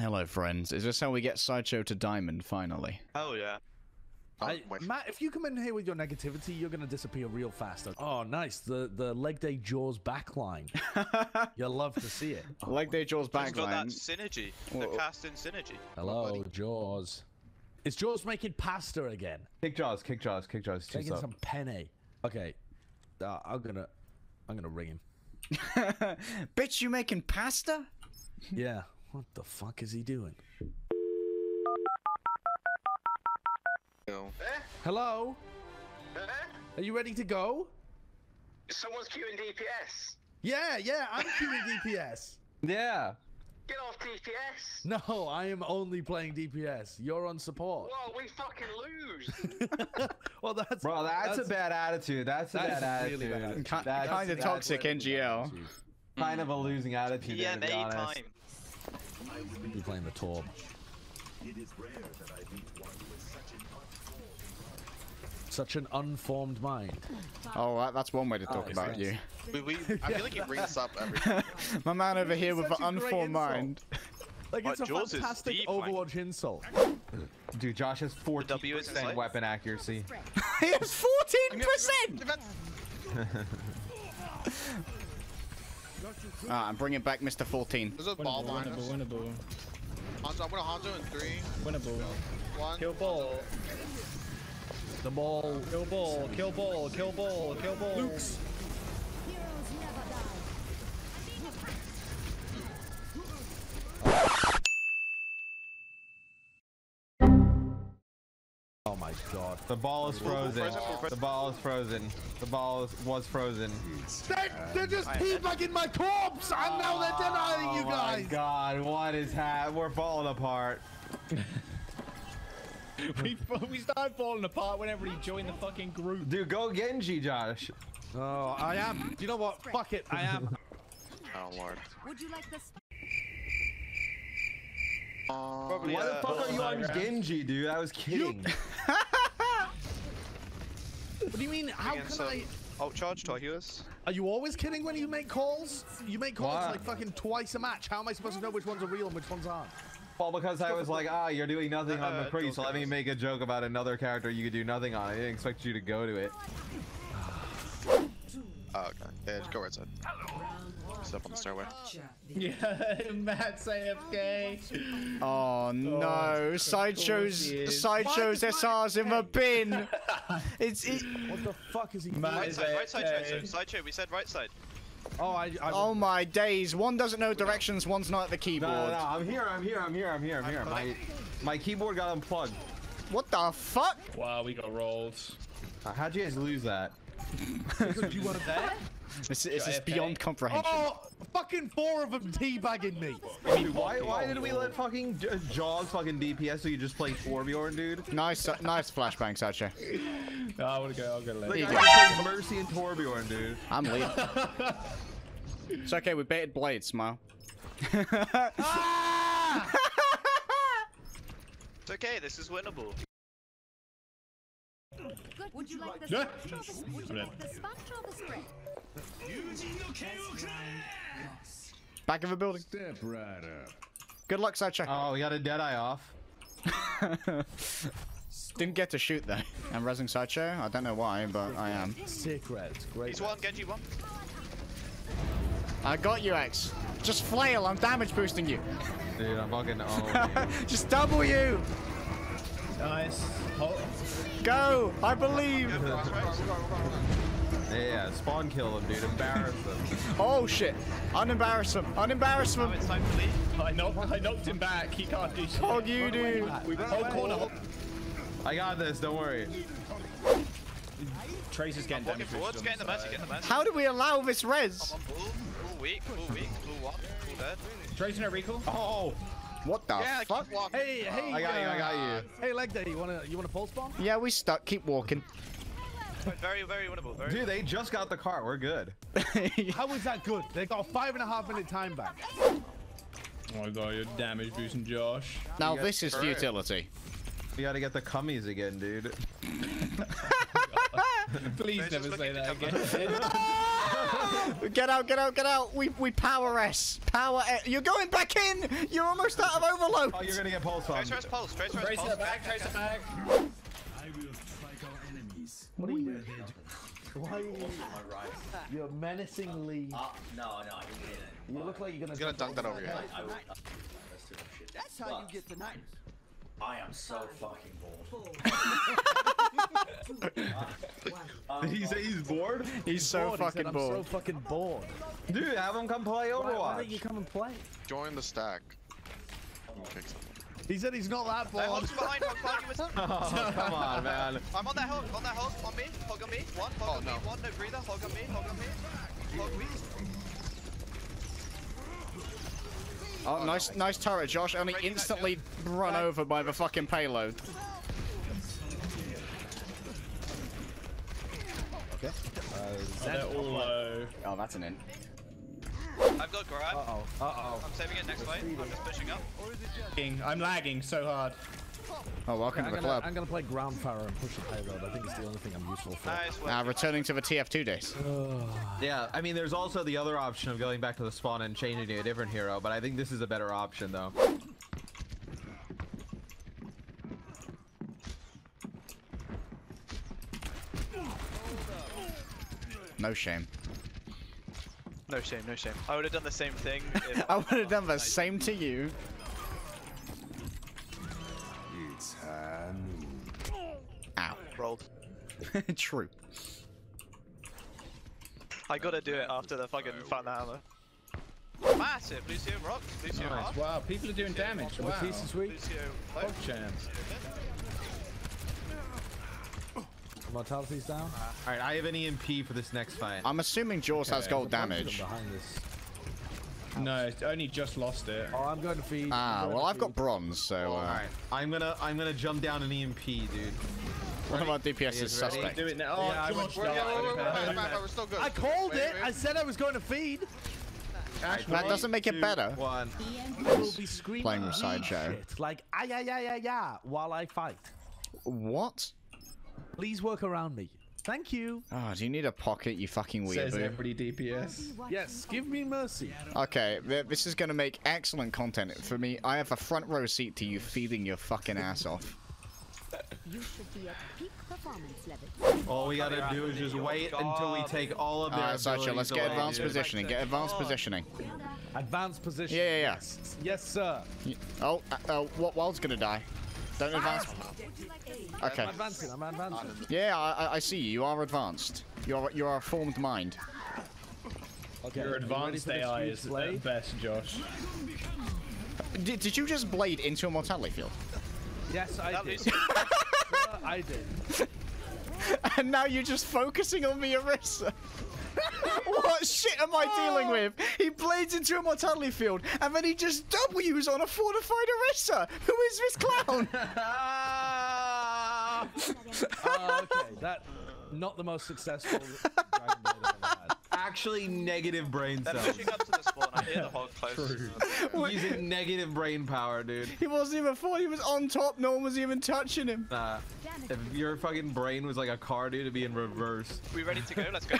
Hello, friends. Is this how we get Sideshow to Diamond, finally? Oh, yeah. Matt, if you come in here with your negativity, you're going to disappear real fast. Oh, nice. The Leg Day Jaws backline. You'll love to see it. Oh, Leg Day Jaws backline. It's got that synergy. Whoa. The casting synergy. Hello, Jaws. Is Jaws making pasta again? Kick Jaws, kick Jaws, kick Jaws. Taking some penne. Okay. I'm gonna ring him. Bitch, you making pasta? Yeah. What the fuck is he doing? No. Hello? Are you ready to go? Someone's queuing DPS. Yeah, yeah, I'm queuing DPS. Yeah. Get off DPS. No, I am only playing DPS. You're on support. Well, we fucking lose. Well, that's... Bro, that's a bad attitude. That's a bad attitude. That's kind of toxic NGL. Kind of a losing attitude. Yeah, to be honest. We'll be playing the Torb. It is rare that I meet one with such an unformed mind. Oh, that's one way to talk about you. I feel like he brings up everything. My man over here with an unformed mind. Like, it's a fantastic Overwatch insult. Dude, Josh has 14% weapon accuracy. He has 14%! I'm bringing back Mr. 14. There's a ball behind us. Winnable. Hanzo, I'm gonna Hanzo in 3. Winnable. 1. Kill ball. The ball. Kill ball. Kill ball. Kill ball. Kill ball. Luke's. Oh my god. The ball is frozen. The ball is frozen. The ball was frozen. They're just peebagging my corpse! And now they're denying you guys! Oh my god, what is happening? We're falling apart. We started falling apart whenever he joined the fucking group. Dude, go Genji, Josh. Oh, I am. Do you know what? Fuck it, I am. Oh, Lord. Would you like this? Why the fuck are you on Genji, dude? I was kidding. What do you mean? How can I... Outcharge Torhuis? Are you always kidding when you make calls? You make calls like fucking twice a match. How am I supposed to know which ones are real and which ones aren't? Well, because I was like, you're doing nothing on McCree, so let me make a joke about another character you could do nothing on. I didn't expect you to go to it. Okay. Yeah, just go right side. Step on the stairway. Yeah, Matt's AFK. Oh, no. Sideshow's SR's in the bin. What the fuck is he doing? Right side, right side, right side. Sideshow, we said right side. Oh my days! One doesn't know directions. One's not at the keyboard. No, no, no. I'm here. My keyboard got unplugged. What the fuck? Wow, we got rolled. How'd you guys lose that? Because you weren't there. This is beyond comprehension. Oh, fucking 4 of them teabagging me. Dude, why did we let fucking Jaws fucking DPS? So you just played Torbjorn, dude. Nice, nice flashbang, Sacha. No, I want to go. I'm gonna let you. Mercy and Torbjorn, dude. I'm leaving. It's okay. We baited blades. Smile. Ah! It's okay. This is winnable. Would you like the sponge or the spray? Back of a building. Step right up. Good luck, Sacha. Oh, we got a Deadeye off. Didn't get to shoot though. I'm rezzing Sideshow. I don't know why, but I am. Sick reds. Great. He's one. Genji one. I got you, X. Just flail. I'm damage boosting you. Dude, I'm fucking all. Just W. Nice. Oh. Go. I believe. Yeah, spawn kill them, dude. Embarrass them. Oh shit! Unembarrass them. Unembarrass them. I knocked him back. He can't do shit. Oh, you do. I got this. Don't worry. Tracer's getting damage. How do we allow this res? Tracer, no recall. Oh. What the fuck? Hey, hey. I got you. I got you. Hey, Leg Day, you wanna pulse bomb? Yeah, we stuck. Keep walking. Very, very winnable. Very Dude, they just got the cart. We're good. How is that good? They got a 5.5 minute time back. Oh my god, you're damage boosting, Josh. Now this is futility. You gotta get the cummies again, dude. Please never say that again. Get out, get out, get out. We power S. Power S. You're going back in. You're almost out of overload. Oh, you're going to get pulse on. Tracer pulse. Tracer pulse. Tracer back. Tracer back. I will strike our enemies. What are you doing? Why are you You're menacingly. No, I didn't get it. You look like you're going to dunk that over your head. That's how you get the knife. I am so fucking bored. Did he say he's bored? He's so fucking bored. I'm so fucking bored. Dude, have him come play Overwatch. Why don't you come and play? Join the stack. He said he's not that bored. Hulk's behind, oh, come on, man. I'm on that Hulk, on that Hulk, on me, Hulk on me. One, Hulk on me, one, no breather, Hulk on me, Hulk on me. Hulk me. Oh, nice turret, Josh. Only instantly run over by the fucking payload. Okay. They're all low. Oh, that's an in. I've got grab. Uh-oh. Uh-oh. I'm saving it next fight. I'm just pushing up. I'm lagging so hard. Oh, welcome to the club. I'm gonna play ground power and push the payload. I think it's the only thing I'm useful for. Returning to the TF2 days. Yeah, I mean, there's also the other option of going back to the spawn and changing to a different hero, but I think this is a better option, though. No shame. No shame, no shame. I would have done the same thing. I would have done the same to you. Ow. Rolled. True. I gotta do it after the fucking fun hammer. Massive! Lucio rock. Lucio nice. Rock. Wow, people are doing Lucio damage. Wow. Lucio. Bog jam. Mortality's down. Alright, I have an EMP for this next fight. I'm assuming Jaws has gold damage. No, it's only just lost it. Oh, I'm going to feed. Ah, well, I've got bronze, so. All right, I'm gonna jump down an EMP, dude. One of our DPS is suspect. Do it now. Oh, yeah, we're still good. I called it. I said I was going to feed. That doesn't make it better. One. Will be screaming playing with Sideshow. Like yeah, while I fight. What? Please work around me. Thank you. Oh, do you need a pocket, you fucking weirdo? Says every DPS. Yes, give me mercy. Okay, this is gonna make excellent content for me. I have a front row seat to you feeding your fucking ass off. You should be at peak performance level. All we gotta do is just wait until we take all of their abilities. Let's get advanced positioning. Get advanced positioning. Advanced position. Yeah. Yes, sir. Oh, what? Wild's gonna die. Don't advance. Okay. I'm advancing. Yeah, I see you. You are advanced. You are a formed mind. Okay. Your advanced AI is the best, Josh. Did you just blade into a mortality field? Yes, I did. I did. And now you're just focusing on the Orisa. What shit am I dealing with? He blades into a mortality field and then he just W's on a fortified Orisa. Who is this clown? Okay, that not the most successful Dragon Blade I've ever had. Actually, negative brain cells. They're pushing up to the spawn. I hear the Hulk close. Using negative brain power, dude. He wasn't even he was on top. No one was even touching him. Nah. If your fucking brain was like a car, dude, it'd be in reverse. We ready to go? Let's go.